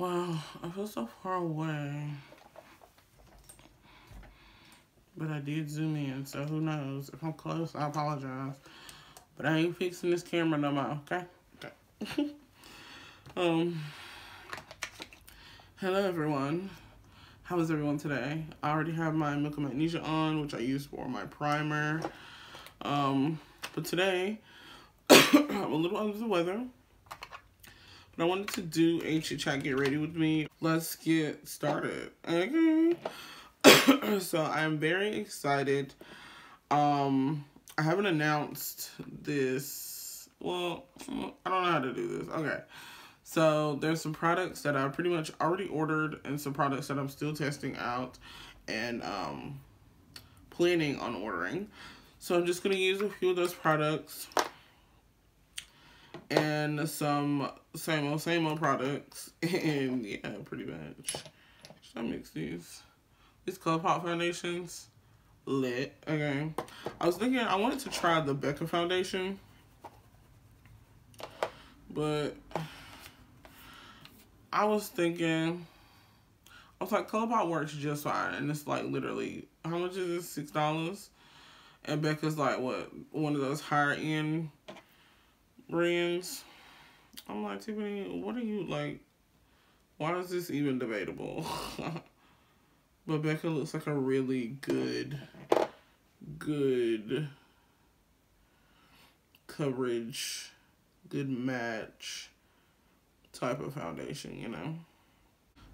Wow, I feel so far away. But I did zoom in, so who knows? If I'm close, I apologize. But I ain't fixing this camera no more, okay? Okay. Hello everyone. How is everyone today? I already have my Milk of Magnesia on, which I use for my primer. But today, I'm a little under the weather. But I wanted to do a chit chat, get ready with me. Let's get started, okay? So I'm very excited. I haven't announced this. Well, I don't know how to do this. Okay. So there's some products that I pretty much already ordered and some products that I'm still testing out and planning on ordering. So I'm just going to use a few of those products and some same old products. And yeah, pretty much. Should I mix these? These Colourpop foundations, lit. Okay, I was thinking I wanted to try the Becca foundation, but I was like, Colourpop works just fine, and it's like literally, how much is this? $6, and Becca's like what, one of those higher end brands. I'm like, Tiffany, what are you like? Why is this even debatable? But Becca looks like a really good coverage, good match type of foundation, you know?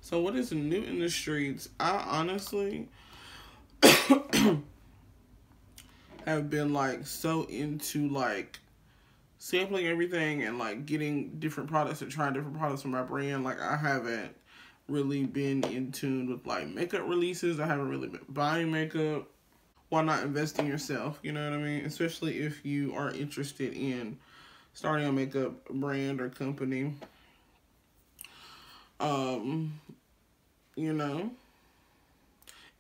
So what is new in the streets? I honestly have been like so into like sampling everything and like getting different products and trying different products from my brand. Like I haven't really been in tune with like makeup releases. I haven't really been buying makeup. Why not invest in yourself? You know what I mean? Especially if you are interested in starting a makeup brand or company. You know,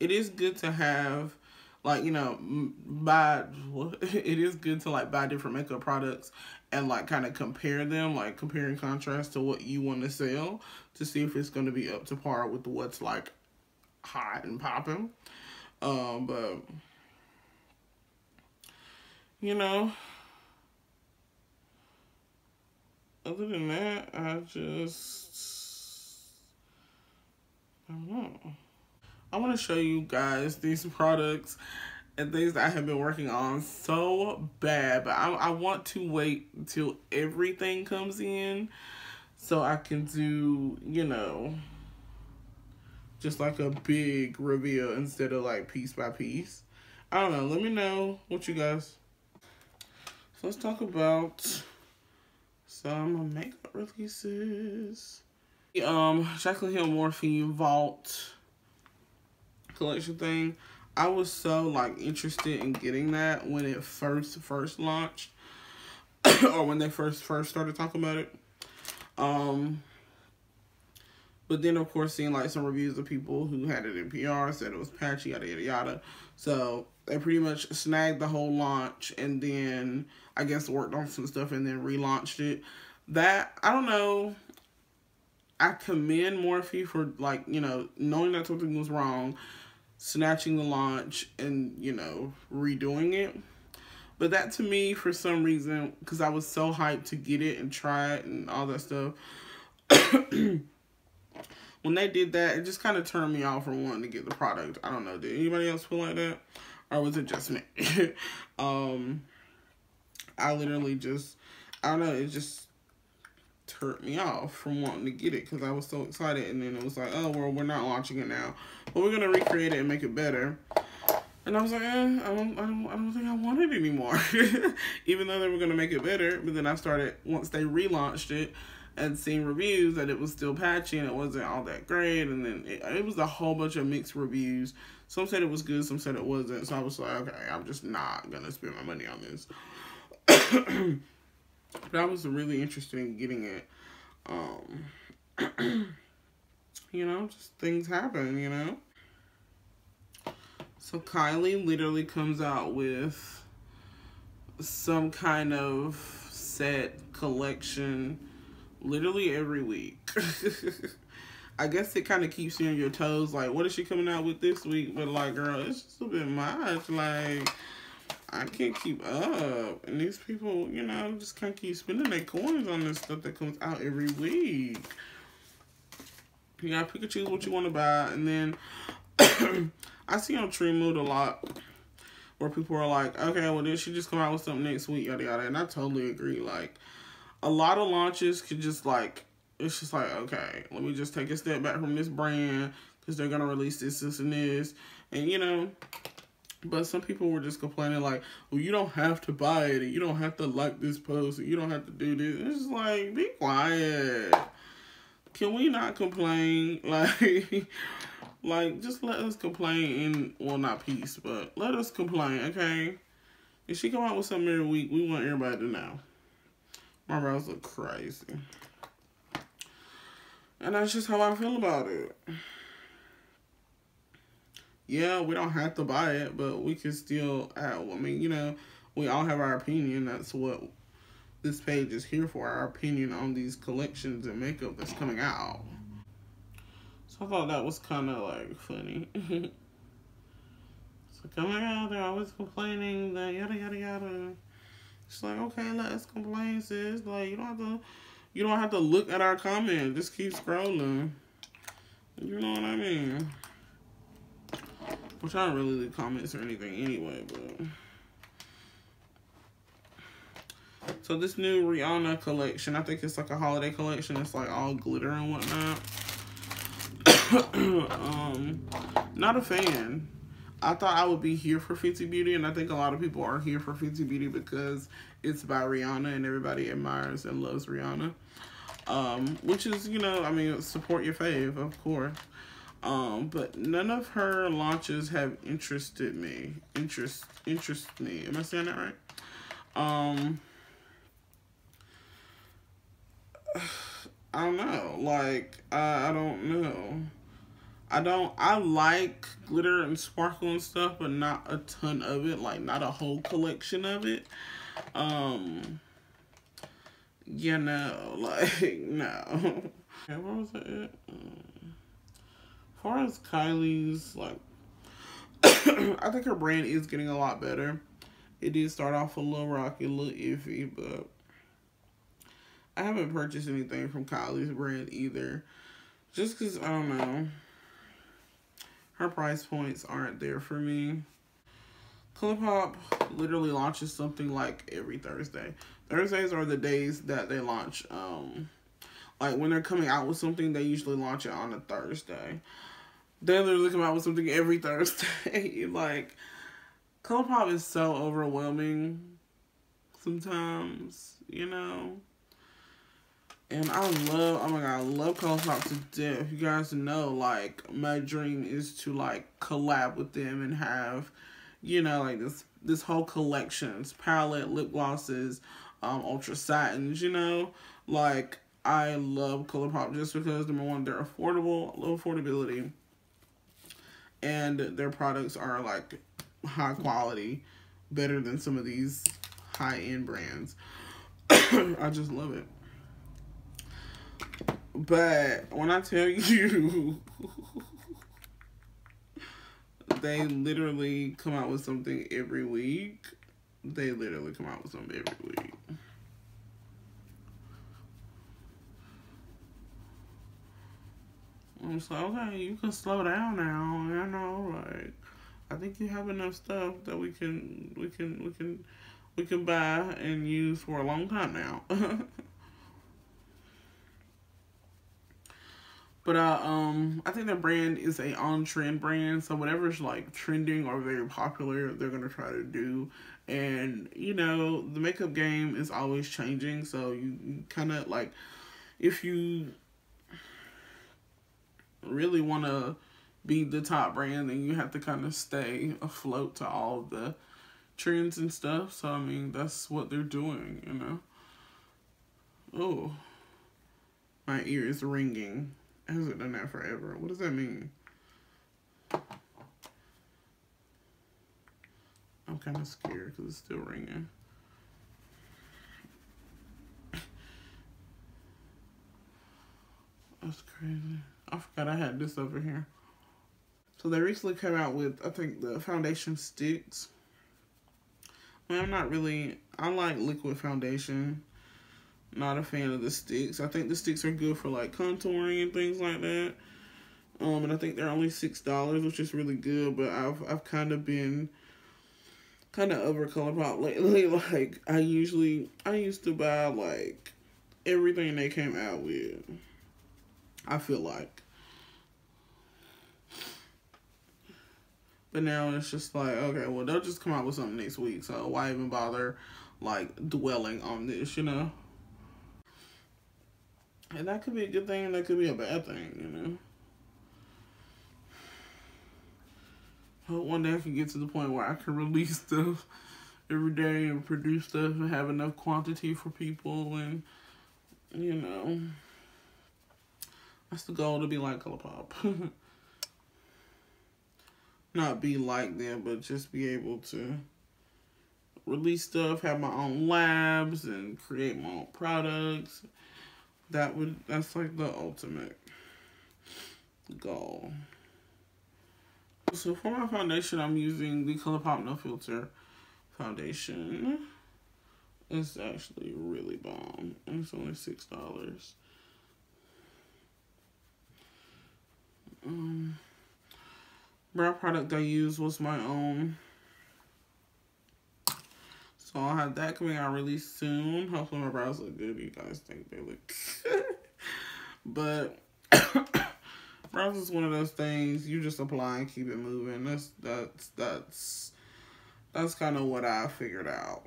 it is good to have like, you know, it is good to like buy different makeup products and like kind of compare them, like compare and contrast to what you want to sell to see if it's going to be up to par with what's like hot and popping. But you know, other than that, I don't know. I want to show you guys these products and things that I have been working on so bad, but I want to wait until everything comes in so I can do, you know, just like a big reveal instead of like piece by piece. I don't know. Let me know what you guys. So let's talk about some makeup releases. Jaclyn Hill Morphe Vault collection thing. I was so like interested in getting that when it first launched or when they first started talking about it. But then of course seeing like some reviews of people who had it in PR said it was patchy, yada yada yada. So they pretty much snagged the whole launch and then I guess worked on some stuff and then relaunched it. That, I don't know. I commend Morphe for like, you know, knowing that something was wrong, snatching the launch and, you know, redoing it. But that to me, for some reason, because I was so hyped to get it and try it and all that stuff, when they did that, it just kind of turned me off from wanting to get the product. I don't know, did anybody else feel like that? Or was it just me? I literally just, I don't know, it just turned me off from wanting to get it because I was so excited, and then it was like, oh well, we're not launching it now, but we're gonna recreate it and make it better. And I was like, I don't think I want it anymore. Even though they were gonna make it better, but then I started, once they relaunched it and seeing reviews that it was still patchy and it wasn't all that great, and then it was a whole bunch of mixed reviews. Some said it was good, some said it wasn't. So I was like, okay, I'm just not gonna spend my money on this. But I was really interested in getting it. You know, just things happen, you know. So Kylie literally comes out with some kind of set collection literally every week. I guess it kind of keeps you on your toes. Like, what is she coming out with this week? But, like, girl, it's just a bit much. Like, I can't keep up. And these people, you know, just can't keep spending their coins on this stuff that comes out every week. You gotta pick and choose what you want to buy. And then I see on Trend Mood a lot where people are like, okay, well, then she just come out with something next week, yada, yada. And I totally agree. Like, a lot of launches could just, like, it's just like, okay, let me just take a step back from this brand because they're going to release this, this, and this. And, you know, but some people were just complaining like, well, you don't have to buy it. And you don't have to like this post. And you don't have to do this. And it's just like, be quiet. Can we not complain? Like, like, just let us complain and, well, not peace, but let us complain, okay? If she come out with something every week, we want everybody to know. My brows look crazy. And that's just how I feel about it. Yeah, we don't have to buy it, but we can still, I mean, you know, we all have our opinion. That's what this page is here for, our opinion on these collections and makeup that's coming out. So I thought that was kind of, like, funny. It's like, oh my God, they're always complaining, that yada, yada, yada. She's like, okay, let us complain, sis. Like, you don't have to look at our comment. Just keep scrolling. You know what I mean? Which I don't really leave comments or anything anyway, but. So this new Rihanna collection, I think it's like a holiday collection. It's like all glitter and whatnot. Not a fan. I thought I would be here for Fenty Beauty, and I think a lot of people are here for Fenty Beauty because it's by Rihanna and everybody admires and loves Rihanna. Which is, you know, I mean, support your fave, of course. But none of her launches have interested me. Interest me. Am I saying that right? I don't know. Like, I don't know. I like glitter and sparkle and stuff, but not a ton of it. Like, not a whole collection of it. You know, like, no. Okay, what was it? As far as Kylie's, like, I think her brand is getting a lot better. It did start off a little rocky, a little iffy, but I haven't purchased anything from Kylie's brand either. Just because, I don't know. Her price points aren't there for me. Colourpop literally launches something like every Thursday. Thursdays are the days that they launch. Like when they're coming out with something, they usually launch it on a Thursday. They literally come out with something every Thursday. Like, Colourpop is so overwhelming sometimes, you know? And I love, oh my God, I love Colourpop to death. You guys know, like, my dream is to, like, collab with them and have, you know, like, this whole collections, palette, lip glosses, ultra satins, you know? Like, I love Colourpop just because, number one, they're affordable, low affordability, and their products are, like, high quality, better than some of these high-end brands. I just love it. But when I tell you, they literally come out with something every week. They literally come out with something every week. I'm just like, okay, you can slow down now. You know, like, I think you have enough stuff that we can buy and use for a long time now. But I think their brand is a on-trend brand, so whatever's, like, trending or very popular, they're going to try to do. And, you know, the makeup game is always changing, so you kind of, like, if you really want to be the top brand, then you have to kind of stay afloat to all the trends and stuff. So, I mean, that's what they're doing, you know. Oh, my ear is ringing. Has it done that forever? What does that mean? I'm kind of scared because it's still ringing. That's crazy. I forgot I had this over here. So they recently came out with, I think, the foundation sticks. I'm not really, I like liquid foundation. Not a fan of the sticks. I think the sticks are good for like contouring and things like that. And I think they're only $6, which is really good. But I've kind of been over Colourpop lately. Like I used to buy like everything they came out with, I feel like. But now it's just like, okay, well, they'll just come out with something next week, so why even bother, like, dwelling on this, you know? And that could be a good thing, and that could be a bad thing, you know? I hope one day I can get to the point where I can release stuff every day and produce stuff and have enough quantity for people, and, you know, that's the goal, to be like Colourpop. Not be like them, but just be able to release stuff, have my own labs, and create my own products. That's like the ultimate goal. So for my foundation, I'm using the Colourpop No Filter foundation. It's actually really bomb. It's only $6. Brow product I used was my own, so I'll have that coming out really soon. Hopefully my brows look good. You guys think they look good. But brows is one of those things you just apply and keep it moving. That's kind of what I figured out.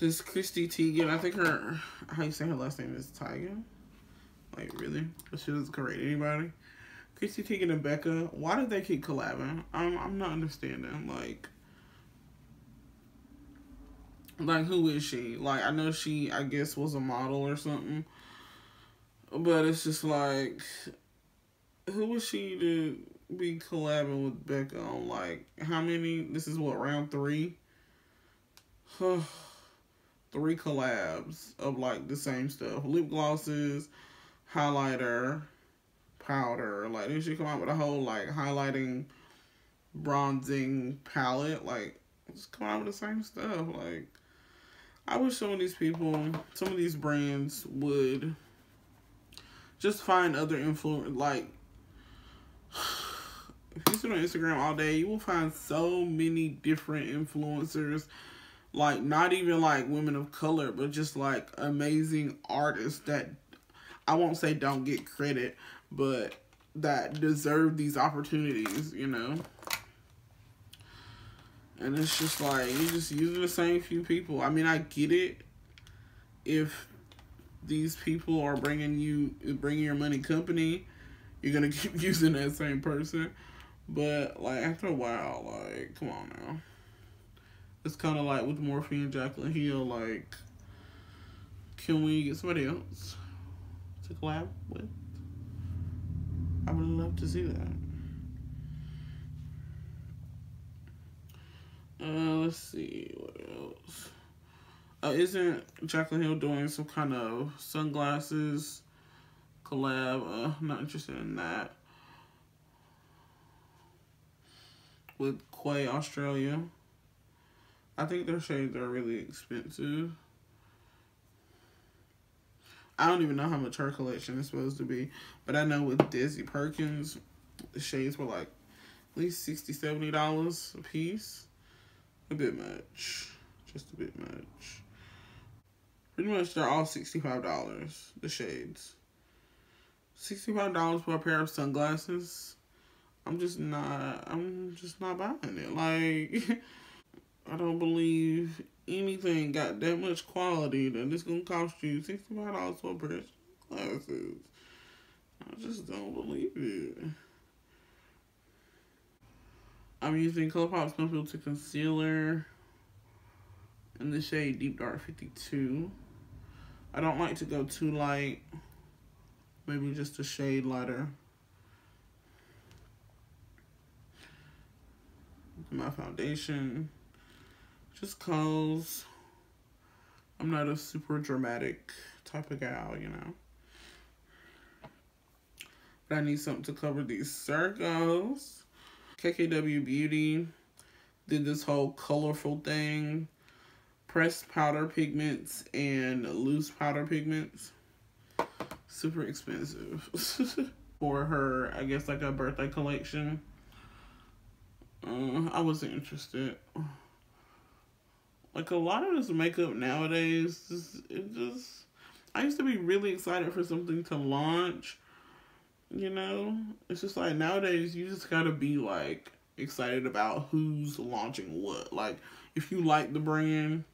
This Chrissy Teigen, I think her, how you say her last name, is Teigen. Like, really? But she doesn't correct anybody. Chrissy Teigen and Becca, why do they keep collabing? I'm not understanding. Like who is she? Like, I know she, I guess, was a model or something, but it's just like, who is she to be collabing with Becca on, like, how many? This is what, round 3? 3 collabs of like the same stuff: lip glosses, highlighter, powder. Like, then she come out with a whole like highlighting, bronzing palette. Like, just come out with the same stuff. Like, I wish some of these people, some of these brands would just find other influencers. Like, if you sit on Instagram all day, you will find so many different influencers. Like, not even like women of color, but just like amazing artists that, I won't say don't get credit, but that deserve these opportunities, you know? And it's just like, you're just using the same few people. I mean, I get it if these people are bringing your money company, you're gonna keep using that same person. But, like, after a while, like, come on now. It's kind of like with Morphe and Jaclyn Hill, like, can we get somebody else to collab with? I would love to see that. Let's see, what else? Isn't Jaclyn Hill doing some kind of sunglasses collab? Not interested in that. With Quay Australia. I think their shades are really expensive. I don't even know how much her collection is supposed to be, but I know with Desi Perkins, the shades were like at least $60, $70 a piece. A bit much. Just a bit much. Pretty much they're all $65, the shades. $65 for a pair of sunglasses. I'm just not buying it. Like, I don't believe anything got that much quality that it's gonna cost you $65 for a pair of glasses. I just don't believe it. I'm using Colourpop's No Filter Concealer in the shade Deep Dark 52. I don't like to go too light. Maybe just a shade lighter. My foundation. Just cause I'm not a super dramatic type of gal, you know. I need something to cover these circles. KKW Beauty did this whole colorful thing. Pressed powder pigments and loose powder pigments. Super expensive. For her, I guess, like a birthday collection. I wasn't interested. Like, a lot of this makeup nowadays, I used to be really excited for something to launch, you know? It's just like, nowadays, you just gotta be, like, excited about who's launching what. Like, if you like the brand,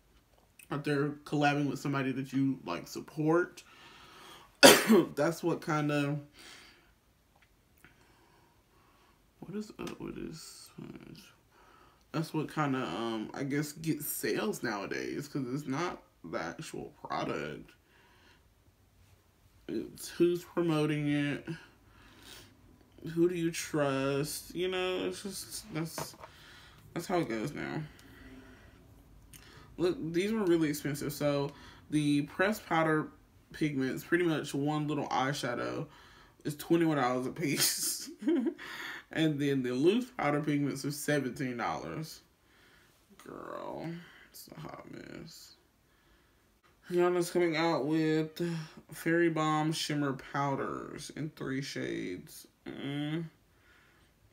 or they're collabing with somebody that you, like, support, that's what kind of... What is up with this? That's what kind of, I guess, gets sales nowadays, because it's not the actual product. It's who's promoting it. Who do you trust? You know, it's just, that's how it goes now. Look, these were really expensive. So the pressed powder pigments, pretty much one little eyeshadow, is $21 a piece. And then the loose powder pigments are $17. Girl, it's a hot mess. Rihanna's coming out with Fairy Bomb Shimmer Powders in 3 shades. I'm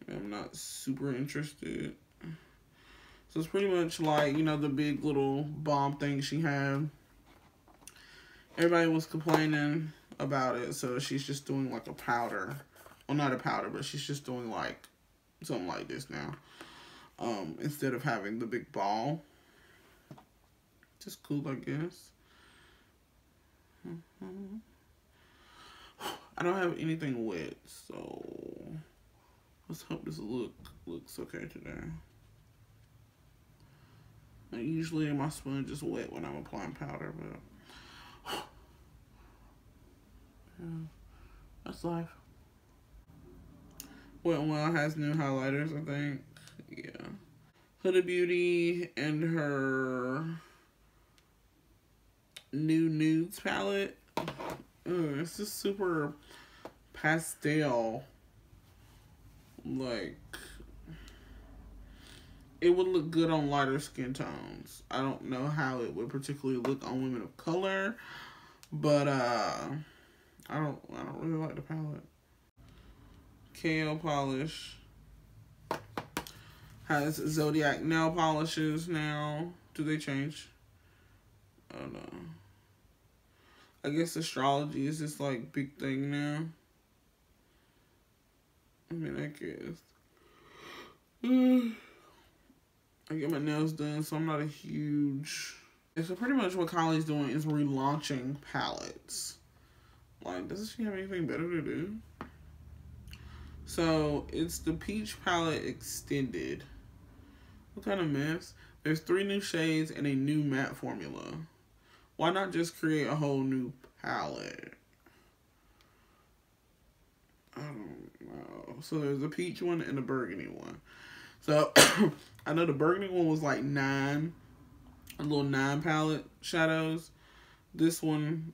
not super interested. So it's pretty much like, you know, the big little bomb thing she had. Everybody was complaining about it, so she's just doing like a powder. Well, not a powder, but she's just doing like something like this now, instead of having the big ball. Just cool, I guess. I don't have anything wet, so let's hope this looks okay today. Now, usually my sponge is wet when I'm applying powder, but yeah, that's life. Wet n Wild has new highlighters, I think. Yeah. Huda Beauty and her new nudes palette. It's just super pastel. Like, it would look good on lighter skin tones. I don't know how it would particularly look on women of color, but I don't really like the palette. KO Polish has Zodiac nail polishes now. Do they change? Oh no. I guess astrology is this like big thing now. I mean, I guess. I get my nails done, so I'm not a huge. And so pretty much what Kylie's doing is relaunching palettes. Like, doesn't she have anything better to do? So, it's the Peach Palette Extended. What kind of mess? There's 3 new shades and a new matte formula. Why not just create a whole new palette? I don't know. So, there's a peach one and a burgundy one. So, I know the burgundy one was like 9. A little 9 palette shadows. This one,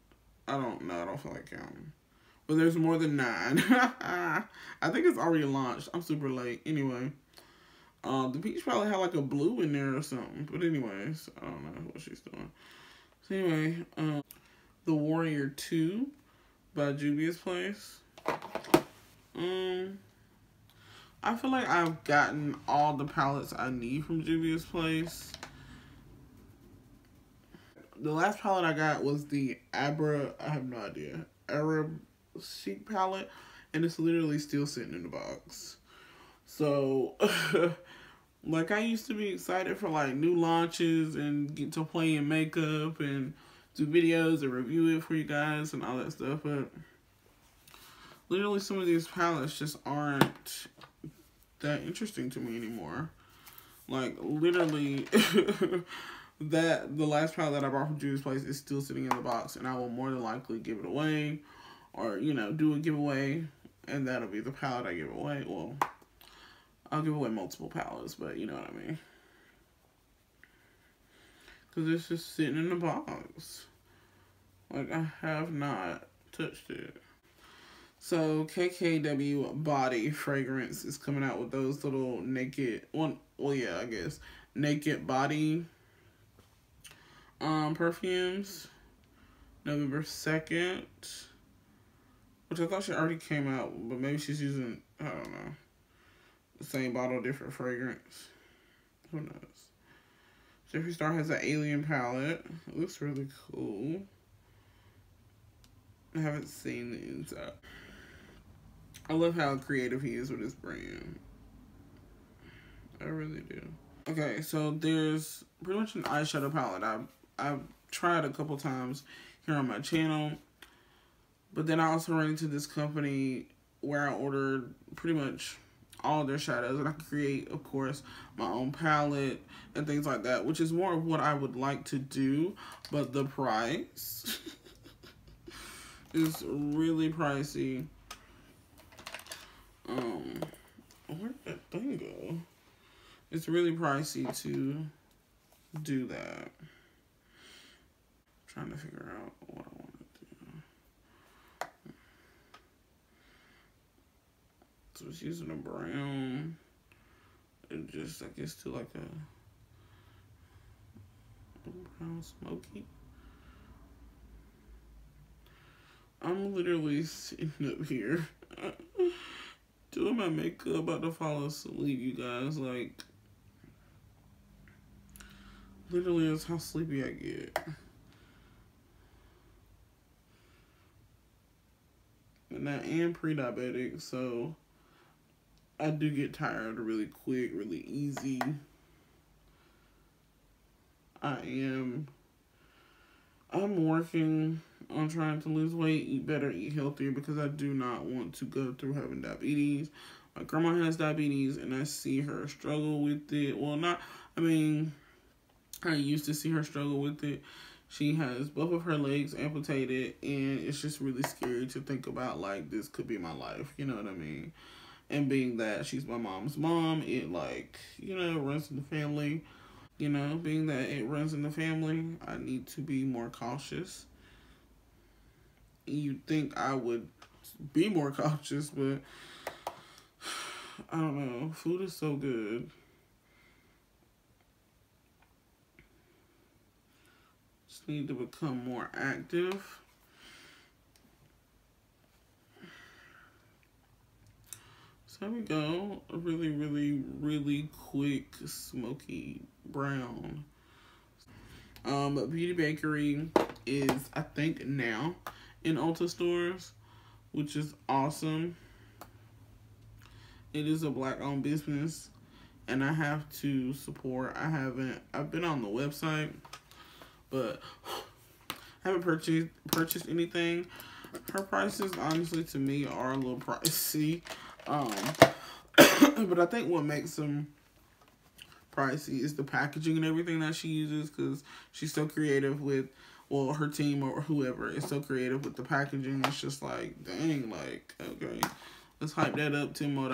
I don't know. I don't feel like counting. But there's more than 9. I think it's already launched. I'm super late. Anyway. The peach probably had like a blue in there or something. But anyways, I don't know what she's doing. So anyway, The Warrior 2 by Juvia's Place. I feel like I've gotten all the palettes I need from Juvia's Place. The last palette I got was the Arab Chic palette, and it's literally still sitting in the box. So like, I used to be excited for like new launches and get to play in makeup and do videos and review it for you guys and all that stuff, but literally some of these palettes just aren't that interesting to me anymore. Like, literally the last palette that I bought from Juvia's Place is still sitting in the box, and I will more than likely give it away. Or, you know, do a giveaway, and that'll be the palette I give away. Well, I'll give away multiple palettes, but you know what I mean. Because it's just sitting in the box. Like, I have not touched it. So KKW Body Fragrance is coming out with those little naked one. Well, yeah, I guess naked body perfumes, November 2nd, which I thought she already came out, but maybe she's using, I don't know, the same bottle, different fragrance. Who knows? Jeffree Star has an alien palette. It looks really cool. I haven't seen the inside. I love how creative he is with his brand. I really do. Okay, so there's pretty much an eyeshadow palette I've tried a couple times here on my channel. But then I also ran into this company where I ordered pretty much all their shadows, and I create, of course, my own palette and things like that, which is more of what I would like to do, but the price is really pricey. Where did that thing go? It's really pricey to do that. I'm trying to figure out what I want. So it's using a brown, and just, I guess, to like a brown smoky. I'm literally sitting up here doing my makeup, about to fall asleep, you guys. Like, literally, that's how sleepy I get. And I am pre-diabetic, so I do get tired really quick, really easy. I'm working on trying to lose weight, eat better, eat healthier, because I do not want to go through having diabetes. My grandma has diabetes, and I see her struggle with it. Well, not, I mean, I used to see her struggle with it. She has both of her legs amputated, and it's just really scary to think about, like, this could be my life, you know what I mean? And being that she's my mom's mom, it, like, you know, runs in the family. You know, being that it runs in the family, I need to be more cautious. You'd think I would be more cautious, but I don't know. Food is so good. Just need to become more active. There we go. A really, really, really quick smoky brown. Beauty Bakery is, I think, now in Ulta stores, which is awesome. It is a Black-owned business, and I have to support. I've been on the website, but I haven't purchased anything. Her prices, honestly, to me, are a little pricey. But I think what makes them pricey is the packaging and everything that she uses, because she's so creative with, well, her team or whoever is so creative with the packaging. It's just like, dang, like, okay, let's hype that up $10 more,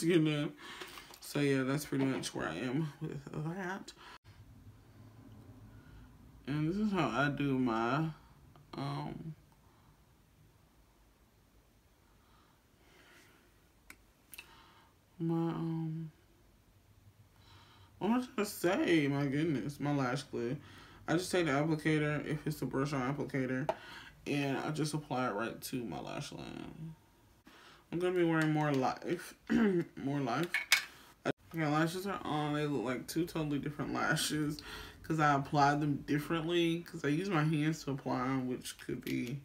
you know? So yeah, that's pretty much where I am with that. And this is how I do my, what was I gonna say? My goodness, my lash glue. I just take the applicator, if it's a brush on applicator, and I just apply it right to my lash line. I'm gonna be wearing More Life. More Life. My lashes are on. They look like two totally different lashes because I applied them differently, because I use my hands to apply them, which could be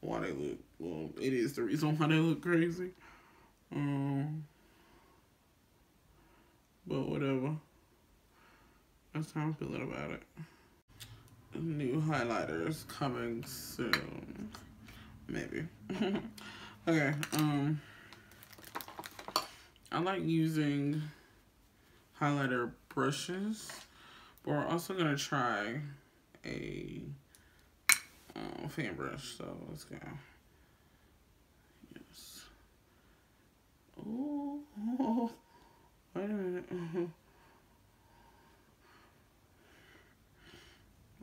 why they look, well, it is the reason why they look crazy. But whatever. That's how I'm feeling about it. New highlighters coming soon. Maybe. Okay. I like using highlighter brushes. But we're also going to try a fan brush. So let's go. Yes. Oh. Wait a minute.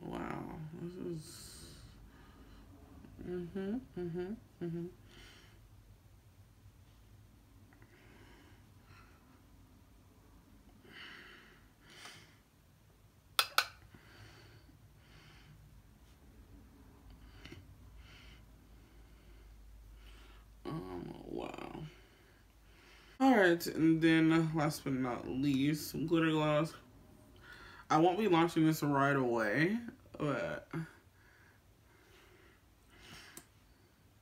Wow, this is Wow. Alright, and then last but not least, some glitter gloss. I won't be launching this right away, but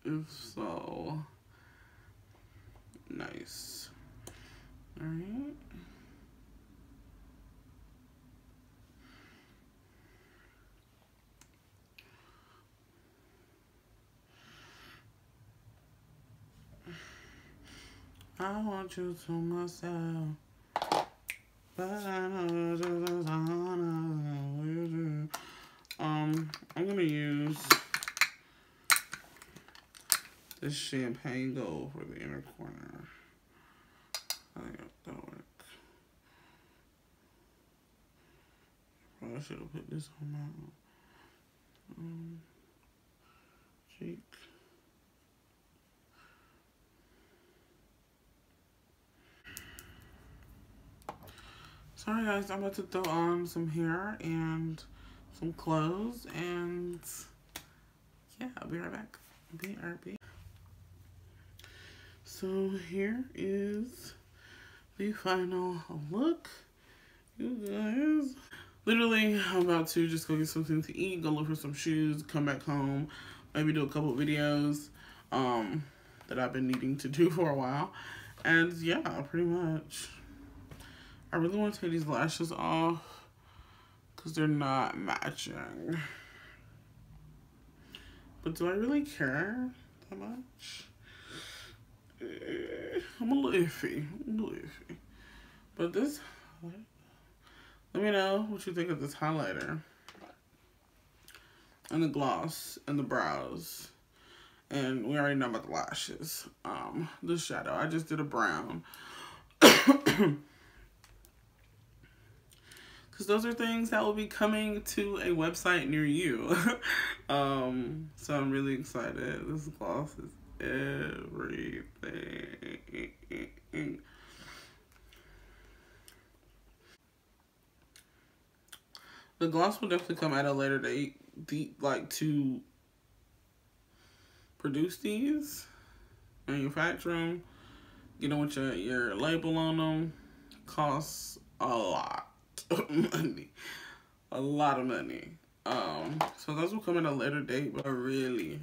if so, nice. Alright. I want you to myself, but I know this is on a I'm gonna use this champagne gold for the inner corner. I think that'll work. Probably should have put this on my cheek. Sorry guys, I'm about to throw on some hair and some clothes, and yeah, I'll be right back. BRB. So here is the final look, you guys. Literally, I'm about to just go get something to eat, go look for some shoes, come back home, maybe do a couple videos that I've been needing to do for a while. And yeah, pretty much. I really want to take these lashes off because they're not matching. But do I really care that much? I'm a little iffy. But this, let me know what you think of this highlighter. And the gloss and the brows. And we already know about the lashes. The shadow. I just did a brown. Because those are things that will be coming to a website near you. So I'm really excited. This gloss is everything. The gloss will definitely come at a later date, like to produce these, manufacture them, you know, with your label on them. Costs a lot. Money, a lot of money. So those will come in a later date, but I really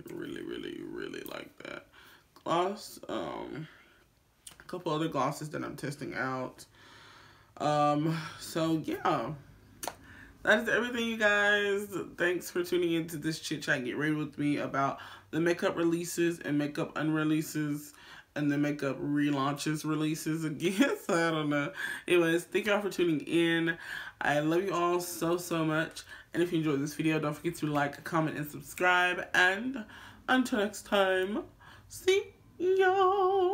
like that gloss. A couple other glosses that I'm testing out. So yeah, that is everything, you guys. Thanks for tuning into this chit chat. Get ready with me about the makeup releases and makeup unreleases. And the makeup relaunches, releases again. So I don't know. Anyways, thank y'all for tuning in. I love you all so much. And if you enjoyed this video, don't forget to like, comment, and subscribe. And until next time, see y'all.